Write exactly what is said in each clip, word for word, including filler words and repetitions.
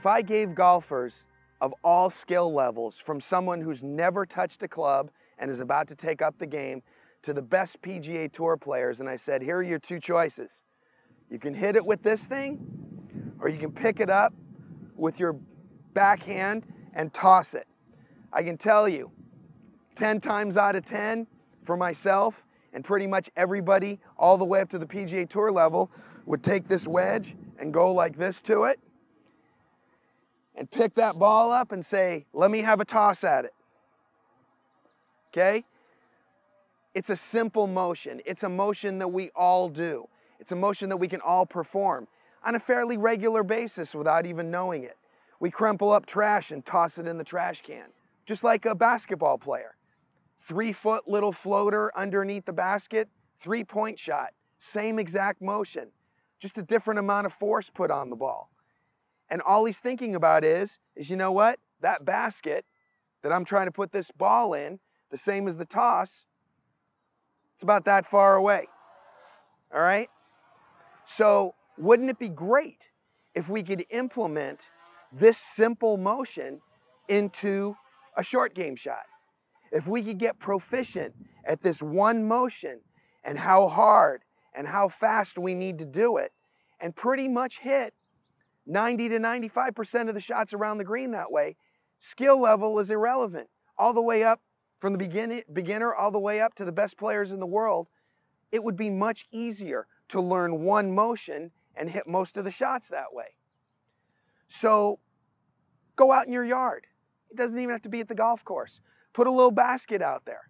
If I gave golfers of all skill levels, from someone who's never touched a club and is about to take up the game, to the best P G A Tour players, and I said, here are your two choices. You can hit it with this thing, or you can pick it up with your backhand and toss it. I can tell you, ten times out of ten, for myself, and pretty much everybody all the way up to the P G A Tour level, would take this wedge and go like this to it, and pick that ball up and say, let me have a toss at it, okay? It's a simple motion. It's a motion that we all do. It's a motion that we can all perform on a fairly regular basis without even knowing it. We crumple up trash and toss it in the trash can, just like a basketball player. Three foot little floater underneath the basket, three point shot, same exact motion, just a different amount of force put on the ball. And all he's thinking about is, is you know what? That basket that I'm trying to put this ball in, the same as the toss, it's about that far away, all right? So wouldn't it be great if we could implement this simple motion into a short game shot? If we could get proficient at this one motion and how hard and how fast we need to do it, and pretty much hit ninety to ninety-five percent of the shots around the green that way, skill level is irrelevant. All the way up from the begin beginner all the way up to the best players in the world, it would be much easier to learn one motion and hit most of the shots that way. So go out in your yard. It doesn't even have to be at the golf course. Put a little basket out there.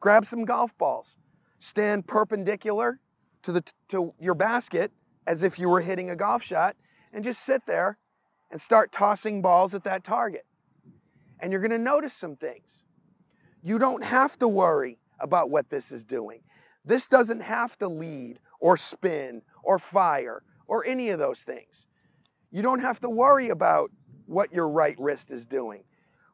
Grab some golf balls. Stand perpendicular to, the, to your basket as if you were hitting a golf shot, and just sit there and start tossing balls at that target. And you're gonna notice some things. You don't have to worry about what this is doing. This doesn't have to lead or spin or fire or any of those things. You don't have to worry about what your right wrist is doing.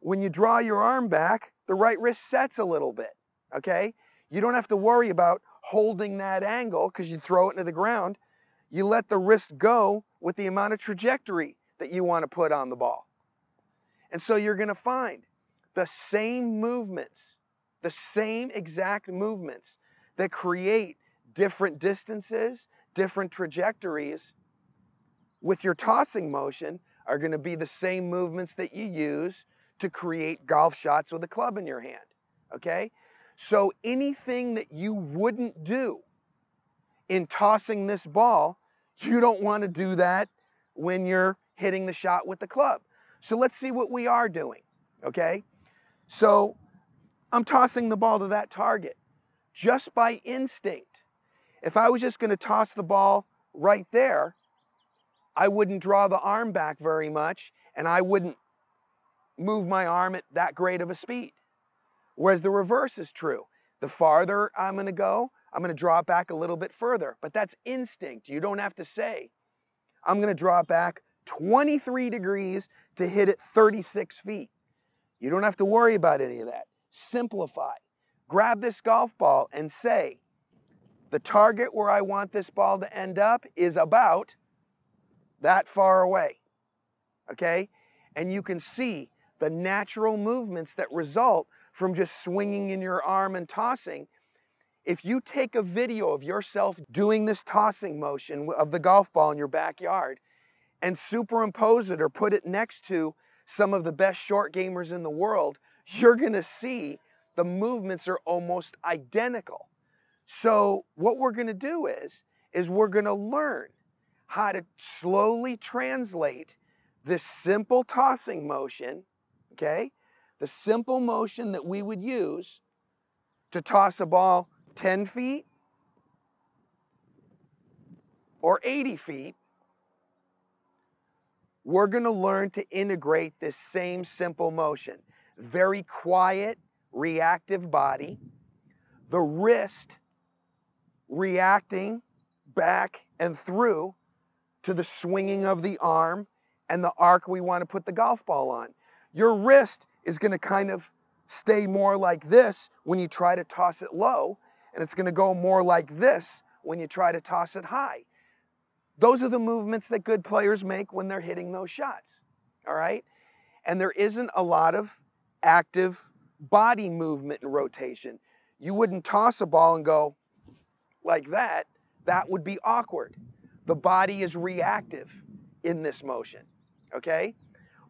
When you draw your arm back, the right wrist sets a little bit, okay? You don't have to worry about holding that angle because you throw it into the ground. You let the wrist go with the amount of trajectory that you want to put on the ball. And so you're going to find the same movements, the same exact movements that create different distances, different trajectories with your tossing motion are going to be the same movements that you use to create golf shots with a club in your hand, okay? So anything that you wouldn't do in tossing this ball, you don't want to do that when you're hitting the shot with the club. So let's see what we are doing, okay? So I'm tossing the ball to that target just by instinct. If I was just going to toss the ball right there, I wouldn't draw the arm back very much, and I wouldn't move my arm at that great of a speed. Whereas the reverse is true. The farther I'm going to go, I'm going to draw it back a little bit further, but that's instinct. You don't have to say, I'm going to draw it back twenty-three degrees to hit it thirty-six feet. You don't have to worry about any of that. Simplify. Grab this golf ball and say, the target where I want this ball to end up is about that far away, okay? And you can see the natural movements that result from just swinging in your arm and tossing. If you take a video of yourself doing this tossing motion of the golf ball in your backyard and superimpose it or put it next to some of the best short gamers in the world, you're gonna see the movements are almost identical. So what we're gonna do is, is we're gonna learn how to slowly translate this simple tossing motion, okay? The simple motion that we would use to toss a ball ten feet or eighty feet, we're going to learn to integrate this same simple motion. Very quiet, reactive body, the wrist reacting back and through to the swinging of the arm and the arc we want to put the golf ball on. Your wrist is going to kind of stay more like this when you try to toss it low, and it's going to go more like this when you try to toss it high. Those are the movements that good players make when they're hitting those shots. all right? And there isn't a lot of active body movement and rotation. You wouldn't toss a ball and go like that. That would be awkward. The body is reactive in this motion, okay?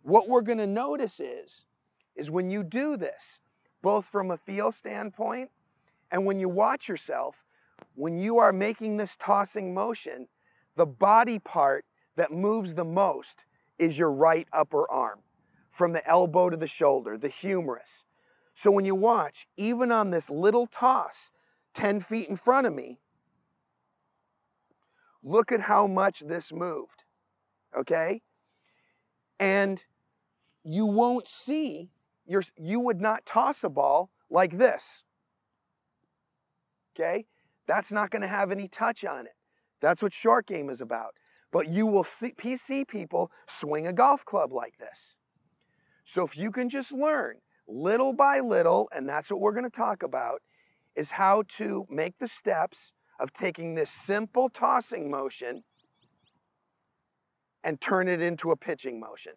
What we're gonna notice is, is when you do this, both from a feel standpoint and when you watch yourself, when you are making this tossing motion, the body part that moves the most is your right upper arm, from the elbow to the shoulder, the humerus. So when you watch, even on this little toss, ten feet in front of me, look at how much this moved, okay? And you won't see, your, you would not toss a ball like this, okay? That's not gonna have any touch on it. That's what short game is about. But you will see P C people swing a golf club like this. So if you can just learn little by little, and that's what we're gonna talk about, is how to make the steps of taking this simple tossing motion and turn it into a pitching motion.